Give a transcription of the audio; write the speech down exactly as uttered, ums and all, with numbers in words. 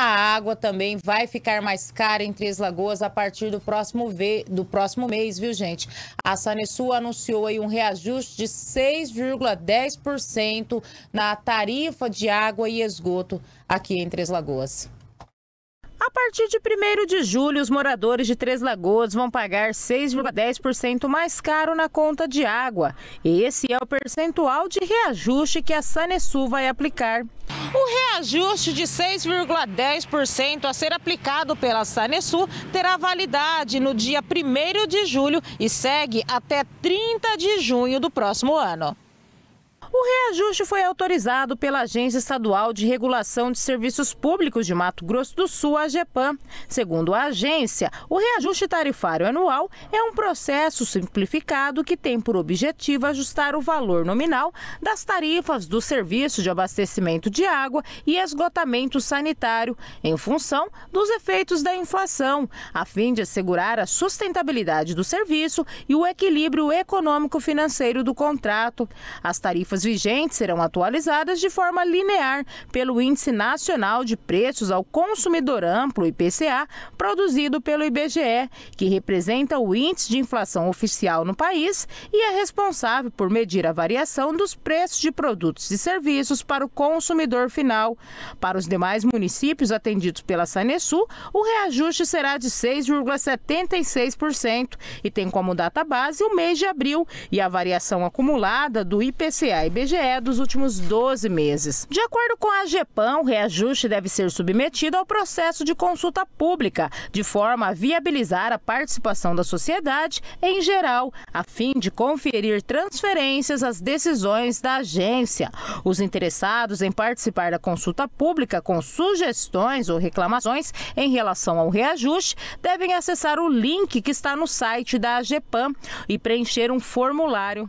A água também vai ficar mais cara em Três Lagoas a partir do próximo, ve... do próximo mês, viu, gente? A Sanesul anunciou aí um reajuste de seis vírgula dez por cento na tarifa de água e esgoto aqui em Três Lagoas. A partir de primeiro de julho, os moradores de Três Lagoas vão pagar seis vírgula dez por cento mais caro na conta de água. Esse é o percentual de reajuste que a Sanesul vai aplicar. O reajuste de seis vírgula dez por cento a ser aplicado pela Sanesul terá validade no dia primeiro de julho e segue até trinta de junho do próximo ano. O reajuste foi autorizado pela Agência Estadual de Regulação de Serviços Públicos de Mato Grosso do Sul, a AGEPAM. Segundo a agência, o reajuste tarifário anual é um processo simplificado que tem por objetivo ajustar o valor nominal das tarifas do serviço de abastecimento de água e esgotamento sanitário, em função dos efeitos da inflação, a fim de assegurar a sustentabilidade do serviço e o equilíbrio econômico-financeiro do contrato. As tarifas vigentes serão atualizadas de forma linear pelo Índice Nacional de Preços ao Consumidor Amplo, I P C A, produzido pelo I B G E, que representa o índice de inflação oficial no país e é responsável por medir a variação dos preços de produtos e serviços para o consumidor final. Para os demais municípios atendidos pela Sanesul, o reajuste será de seis vírgula setenta e seis por cento e tem como data base o mês de abril e a variação acumulada do I P C A I B G E dos últimos doze meses. De acordo com a AGEPAN, o reajuste deve ser submetido ao processo de consulta pública, de forma a viabilizar a participação da sociedade em geral, a fim de conferir transferências às decisões da agência. Os interessados em participar da consulta pública com sugestões ou reclamações em relação ao reajuste devem acessar o link que está no site da AGEPAN e preencher um formulário.